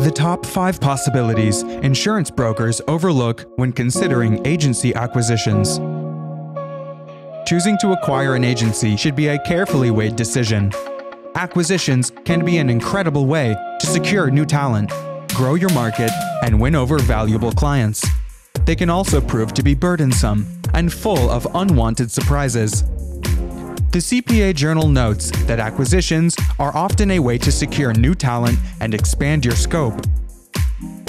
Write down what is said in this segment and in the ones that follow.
The top 5 possibilities insurance brokers overlook when considering agency acquisitions. Choosing to acquire an agency should be a carefully weighed decision. Acquisitions can be an incredible way to secure new talent, grow your market, and win over valuable clients. They can also prove to be burdensome and full of unwanted surprises. The CPA Journal notes that acquisitions are often a way to secure new talent and expand your scope.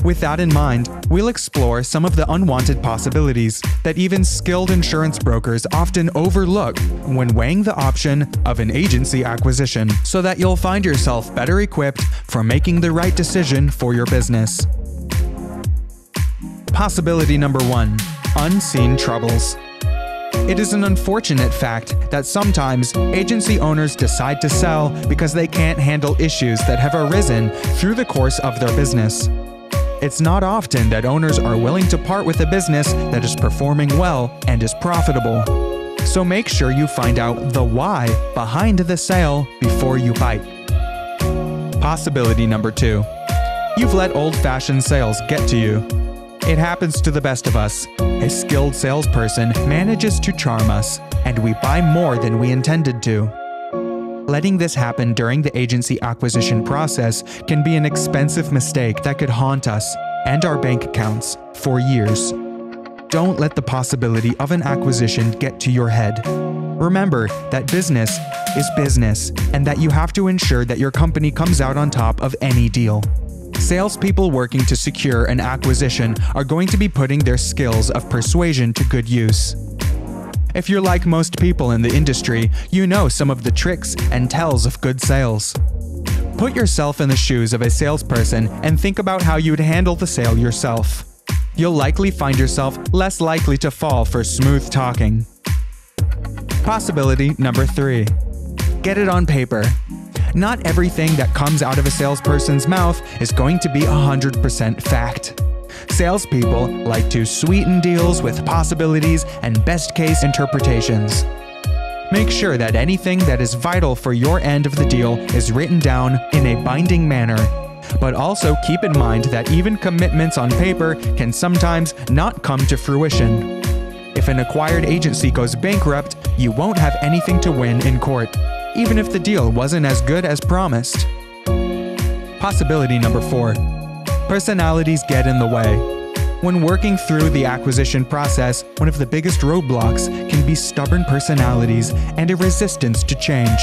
With that in mind, we'll explore some of the unwanted possibilities that even skilled insurance brokers often overlook when weighing the option of an agency acquisition, so that you'll find yourself better equipped for making the right decision for your business. Possibility number 1: unseen troubles. It is an unfortunate fact that sometimes agency owners decide to sell because they can't handle issues that have arisen through the course of their business. It's not often that owners are willing to part with a business that is performing well and is profitable. So make sure you find out the why behind the sale before you bite. Possibility number 2. You've let old-fashioned sales get to you. It happens to the best of us. A skilled salesperson manages to charm us, and we buy more than we intended to. Letting this happen during the agency acquisition process can be an expensive mistake that could haunt us and our bank accounts for years. Don't let the possibility of an acquisition get to your head. Remember that business is business, and that you have to ensure that your company comes out on top of any deal. Salespeople working to secure an acquisition are going to be putting their skills of persuasion to good use. If you're like most people in the industry, you know some of the tricks and tells of good sales. Put yourself in the shoes of a salesperson and think about how you'd handle the sale yourself. You'll likely find yourself less likely to fall for smooth talking. Possibility number 3. Get it on paper. Not everything that comes out of a salesperson's mouth is going to be 100% fact. Salespeople like to sweeten deals with possibilities and best-case interpretations. Make sure that anything that is vital for your end of the deal is written down in a binding manner. But also keep in mind that even commitments on paper can sometimes not come to fruition. If an acquired agency goes bankrupt, you won't have anything to win in court, even if the deal wasn't as good as promised. Possibility number 4. Personalities get in the way. When working through the acquisition process, one of the biggest roadblocks can be stubborn personalities and a resistance to change.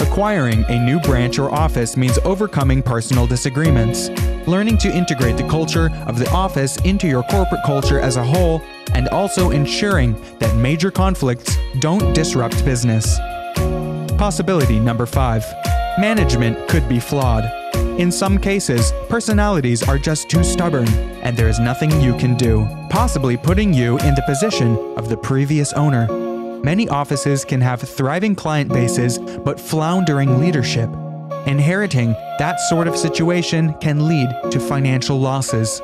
Acquiring a new branch or office means overcoming personal disagreements, learning to integrate the culture of the office into your corporate culture as a whole, and also ensuring that major conflicts don't disrupt business. Possibility number 5. Management could be flawed. In some cases, personalities are just too stubborn, and there is nothing you can do, possibly putting you in the position of the previous owner. Many offices can have thriving client bases but floundering leadership. Inheriting that sort of situation can lead to financial losses.